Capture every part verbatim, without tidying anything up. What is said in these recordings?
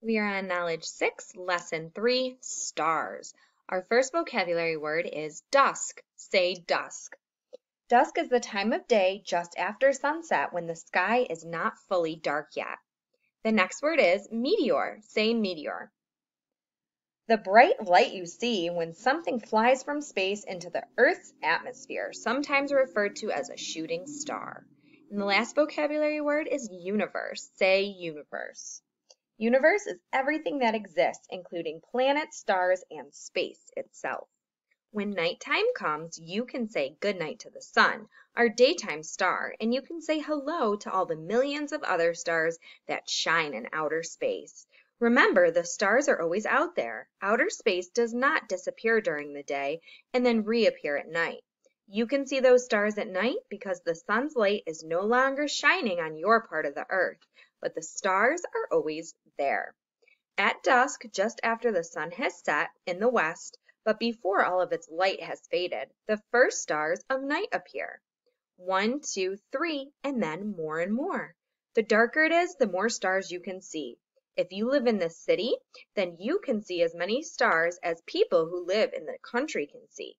We are on Knowledge six, Lesson three, Stars. Our first vocabulary word is dusk. Say dusk. Dusk is the time of day just after sunset when the sky is not fully dark yet. The next word is meteor. Say meteor. The bright light you see when something flies from space into the Earth's atmosphere, sometimes referred to as a shooting star. And the last vocabulary word is universe. Say universe. Universe is everything that exists, including planets, stars, and space itself. When nighttime comes, you can say goodnight to the sun, our daytime star, and you can say hello to all the millions of other stars that shine in outer space. Remember, the stars are always out there. Outer space does not disappear during the day and then reappear at night. You can see those stars at night because the sun's light is no longer shining on your part of the Earth, but the stars are always there. At dusk, just after the sun has set in the west, but before all of its light has faded, the first stars of night appear. One, two, three, and then more and more. The darker it is, the more stars you can see. If you live in the city, then you can see as many stars as people who live in the country can see.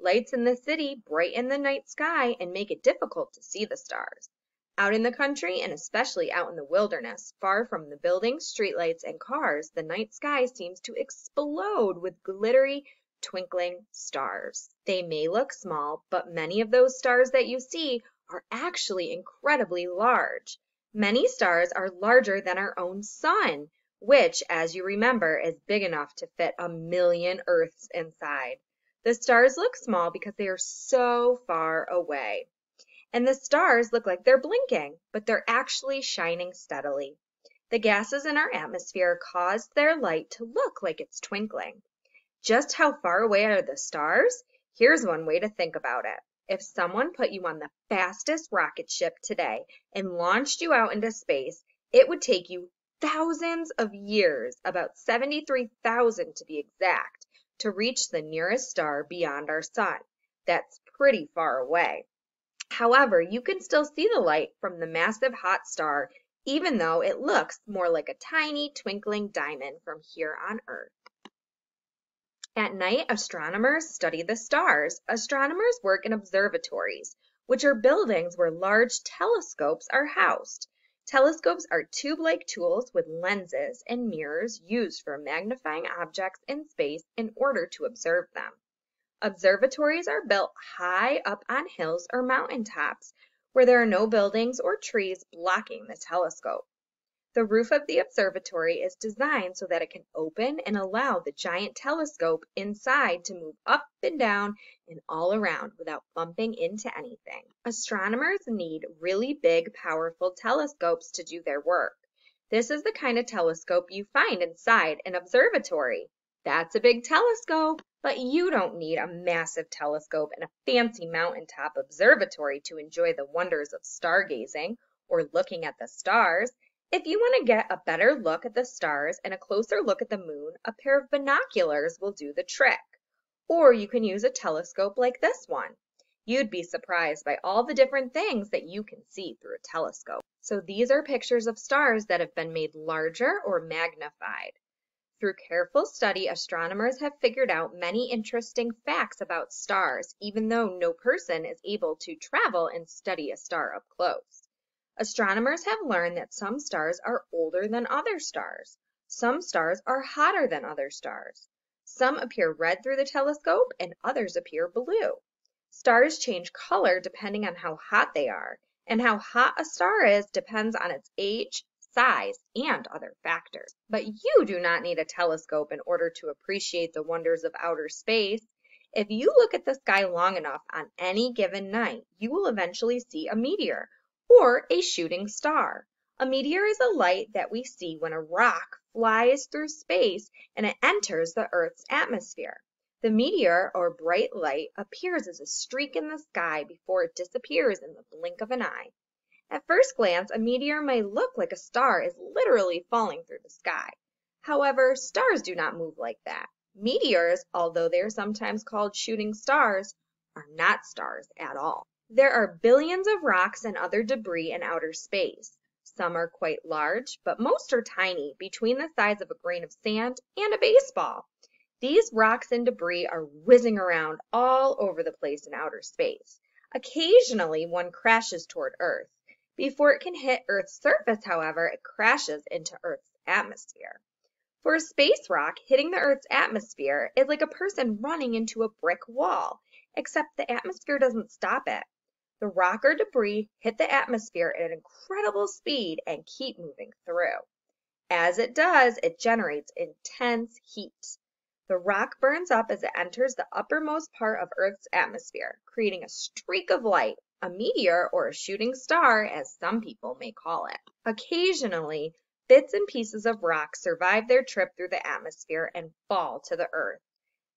Lights in the city brighten the night sky and make it difficult to see the stars. Out in the country, and especially out in the wilderness, far from the buildings, streetlights, and cars, the night sky seems to explode with glittery, twinkling stars. They may look small, but many of those stars that you see are actually incredibly large. Many stars are larger than our own sun, which, as you remember, is big enough to fit a million Earths inside. The stars look small because they are so far away. And the stars look like they're blinking, but they're actually shining steadily. The gases in our atmosphere cause their light to look like it's twinkling. Just how far away are the stars? Here's one way to think about it. If someone put you on the fastest rocket ship today and launched you out into space, it would take you thousands of years, about seventy-three thousand to be exact, to reach the nearest star beyond our sun. That's pretty far away. However, you can still see the light from the massive hot star, even though it looks more like a tiny twinkling diamond from here on Earth. At night, astronomers study the stars. Astronomers work in observatories, which are buildings where large telescopes are housed. Telescopes are tube-like tools with lenses and mirrors used for magnifying objects in space in order to observe them. Observatories are built high up on hills or mountaintops where there are no buildings or trees blocking the telescope. The roof of the observatory is designed so that it can open and allow the giant telescope inside to move up and down and all around without bumping into anything. Astronomers need really big, powerful telescopes to do their work. This is the kind of telescope you find inside an observatory. That's a big telescope, but you don't need a massive telescope and a fancy mountaintop observatory to enjoy the wonders of stargazing or looking at the stars. If you want to get a better look at the stars and a closer look at the moon, a pair of binoculars will do the trick. Or you can use a telescope like this one. You'd be surprised by all the different things that you can see through a telescope. So these are pictures of stars that have been made larger or magnified. Through careful study, astronomers have figured out many interesting facts about stars, even though no person is able to travel and study a star up close. Astronomers have learned that some stars are older than other stars. Some stars are hotter than other stars. Some appear red through the telescope and others appear blue. Stars change color depending on how hot they are, and how hot a star is depends on its age, size, and other factors. But you do not need a telescope in order to appreciate the wonders of outer space. If you look at the sky long enough on any given night, you will eventually see a meteor or a shooting star. A meteor is a light that we see when a rock flies through space and it enters the Earth's atmosphere. The meteor or bright light appears as a streak in the sky before it disappears in the blink of an eye. At first glance, a meteor may look like a star is literally falling through the sky. However, stars do not move like that. Meteors, although they are sometimes called shooting stars, are not stars at all. There are billions of rocks and other debris in outer space. Some are quite large, but most are tiny, between the size of a grain of sand and a baseball. These rocks and debris are whizzing around all over the place in outer space. Occasionally, one crashes toward Earth. Before it can hit Earth's surface, however, it crashes into Earth's atmosphere. For a space rock, hitting the Earth's atmosphere is like a person running into a brick wall, except the atmosphere doesn't stop it. The rock or debris hit the atmosphere at an incredible speed and keep moving through. As it does, it generates intense heat. The rock burns up as it enters the uppermost part of Earth's atmosphere, creating a streak of light, a meteor, or a shooting star, as some people may call it. Occasionally, bits and pieces of rock survive their trip through the atmosphere and fall to the Earth.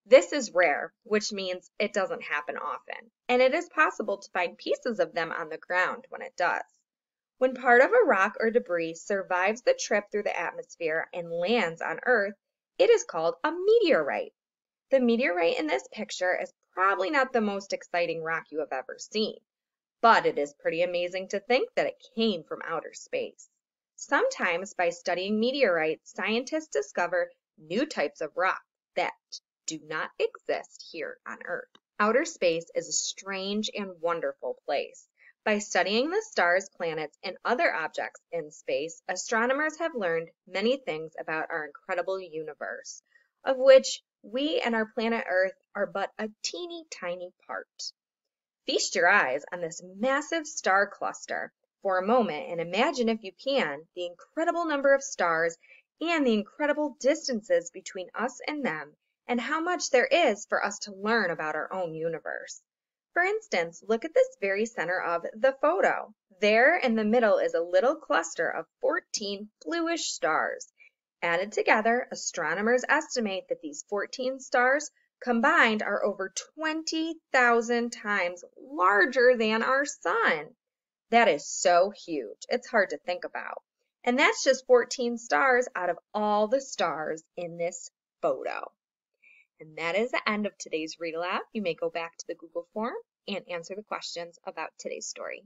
This is rare, which means it doesn't happen often, and it is possible to find pieces of them on the ground when it does. When part of a rock or debris survives the trip through the atmosphere and lands on Earth, it is called a meteorite. The meteorite in this picture is probably not the most exciting rock you have ever seen, but it is pretty amazing to think that it came from outer space. Sometimes, by studying meteorites, scientists discover new types of rock that do not exist here on Earth. Outer space is a strange and wonderful place. By studying the stars, planets, and other objects in space, astronomers have learned many things about our incredible universe, of which we and our planet Earth are but a teeny tiny part. Feast your eyes on this massive star cluster for a moment and imagine, if you can, the incredible number of stars and the incredible distances between us and them, and how much there is for us to learn about our own universe. For instance, look at this very center of the photo. There in the middle is a little cluster of fourteen bluish stars. Added together, astronomers estimate that these fourteen stars combined are over twenty thousand times larger than our sun. That is so huge, it's hard to think about. And that's just fourteen stars out of all the stars in this photo. And that is the end of today's read aloud. You may go back to the Google form and answer the questions about today's story.